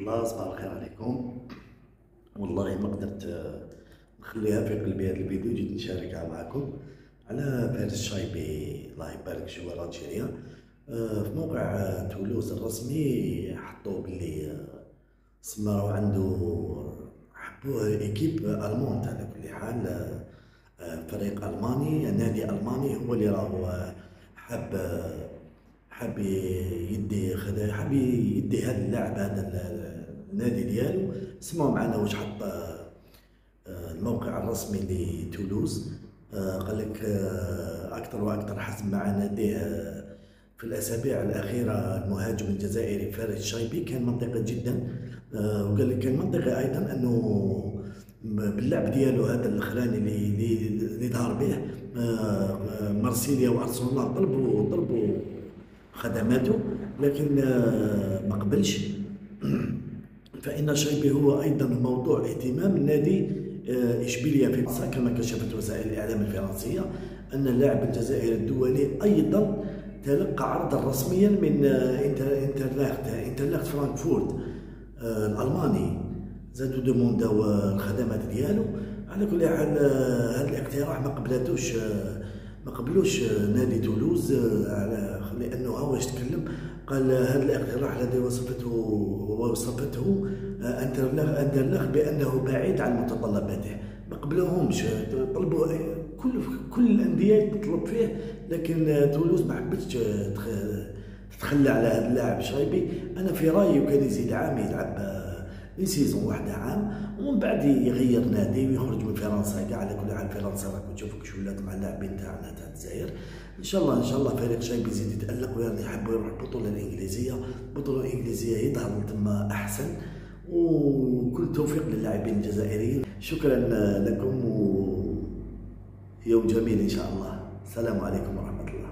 الله يصبح الخير عليكم. والله ما قدرت نخليها في قلبي هذا الفيديو، جيت نشاركها معكم على فارس شعيبي الله يبارك جوار الجيريا. في موقع تولوز الرسمي حطوا بلي سمروا عنده حبوه ايكيب ألمان، على كل حال فريق ألماني، نادي ألماني هو اللي راهو حاب يدي هذا اللاعب هذا النادي ديالو. سمعوا معنا واش حط الموقع الرسمي لتولوز، قال لك اكثر واكثر حسم مع ناديه في الاسابيع الاخيره. المهاجم الجزائري فارس شعيبي كان منطقي جدا، وقال لك كان منطقي ايضا انه باللعب ديالو هذا الاخراني اللي ظهر به مارسيليا وارسنال طلبوا خدماته، لكن ما قبلش. فان شعيبي هو ايضا موضوع اهتمام النادي اشبيليه في فرنسا، كما كشفت وسائل الاعلام الفرنسيه ان اللاعب الجزائري الدولي ايضا تلقى عرضا رسميا من إنتر فرانكفورت الالماني، زادو دومونداو الخدمات ديالو. على كل حال هذا الاقتراح ما قبلوش نادي تولوز، على لانه هو يتكلم قال هذا الاقتراح الذي وصفته انترلاخ بانه بعيد عن متطلباته. ما قبلوهمش، طلبوا كل الانديه تطلب فيه، لكن تولوز ما حبتش تتخلى على هذا اللاعب شعيبي. انا في رايي وكان يزيد عام يلعب سيزون واحدة عام ومن بعد يغير نادي ويخرج من فرنسا كاع. على كل حال فرنسا راكم تشوفوا كيفاش ولات مع اللاعبين تاعنا تاع الجزائر. ان شاء الله فريق شعيبي يزيد يتالق ويحب يروح البطوله الانجليزيه. البطوله الانجليزيه يظهر تما احسن، وكل توفيق للاعبين الجزائريين. شكرا لكم ويوم جميل ان شاء الله. السلام عليكم ورحمه الله.